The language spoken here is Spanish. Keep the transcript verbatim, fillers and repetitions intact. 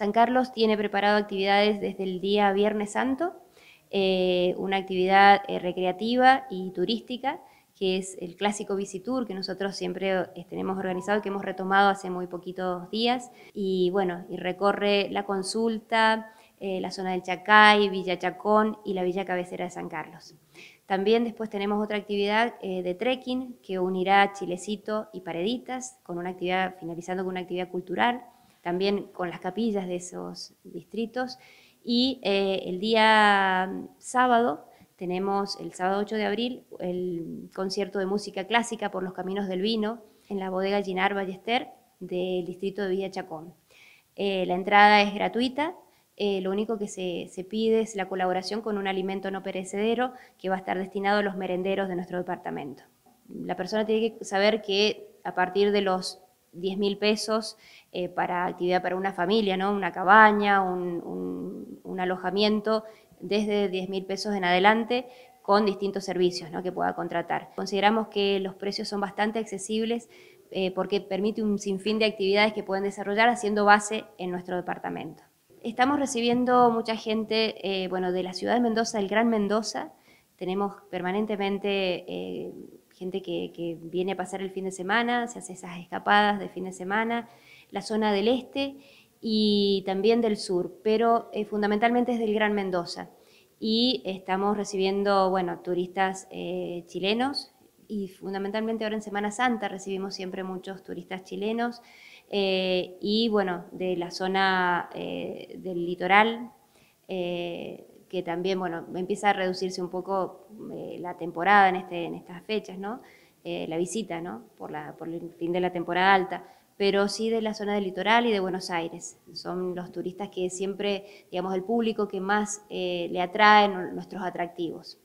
San Carlos tiene preparado actividades desde el día Viernes Santo, eh, una actividad eh, recreativa y turística, que es el clásico Bici Tour que nosotros siempre tenemos organizado y que hemos retomado hace muy poquitos días. Y bueno, y recorre la Consulta, eh, la zona del Chacay, Villa Chacón y la Villa Cabecera de San Carlos. También después tenemos otra actividad eh, de trekking que unirá Chilecito y Pareditas, con una actividad, finalizando con una actividad cultural, también con las capillas de esos distritos. Y eh, el día sábado, tenemos el sábado ocho de abril el concierto de música clásica por los caminos del vino en la bodega Guinard Ballester del distrito de Villa Chacón. Eh, la entrada es gratuita, eh, lo único que se, se pide es la colaboración con un alimento no perecedero que va a estar destinado a los merenderos de nuestro departamento. La persona tiene que saber que a partir de los diez mil pesos eh, para actividad para una familia, ¿no? Una cabaña, un, un, un alojamiento, desde diez mil pesos en adelante, con distintos servicios, ¿no? Que pueda contratar. Consideramos que los precios son bastante accesibles eh, porque permite un sinfín de actividades que pueden desarrollar haciendo base en nuestro departamento. Estamos recibiendo mucha gente eh, bueno, de la ciudad de Mendoza, del Gran Mendoza. Tenemos permanentemente eh, gente que, que viene a pasar el fin de semana, se hace esas escapadas de fin de semana, la zona del este y también del sur, pero eh, fundamentalmente es del Gran Mendoza. Y estamos recibiendo, bueno, turistas eh, chilenos y fundamentalmente ahora en Semana Santa recibimos siempre muchos turistas chilenos eh, y, bueno, de la zona eh, del litoral, eh, que también, bueno, empieza a reducirse un poco eh, la temporada en, este, en estas fechas, ¿no? Eh, la visita, ¿no? Por, la, por el fin de la temporada alta, pero sí de la zona del litoral y de Buenos Aires. Son los turistas que siempre, digamos, el público que más eh, le atraen nuestros atractivos.